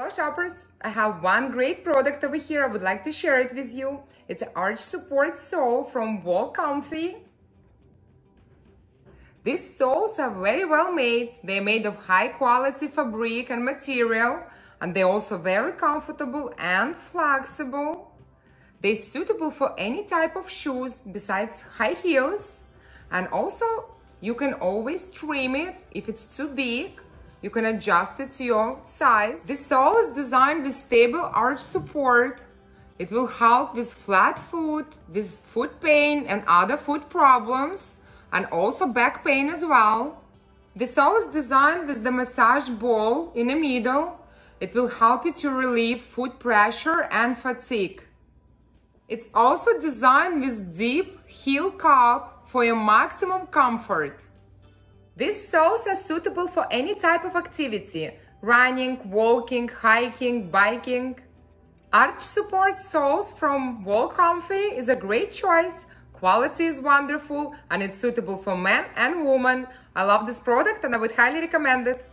Hello shoppers! I have one great product over here. I would like to share it with you. It's an arch support sole from Walkomfy. These soles are very well made. They're made of high quality fabric and material, and they're also very comfortable and flexible. They're suitable for any type of shoes besides high heels, and also you can always trim it if it's too big. You can adjust it to your size. This sole is designed with stable arch support. It will help with flat foot, with foot pain and other foot problems, and also back pain as well. The sole is designed with the massage ball in the middle. It will help you to relieve foot pressure and fatigue. It's also designed with deep heel cup for your maximum comfort. These soles are suitable for any type of activity: running, walking, hiking, biking. Arch support soles from Walkomfy is a great choice. Quality is wonderful, and it's suitable for men and women. I love this product and I would highly recommend it.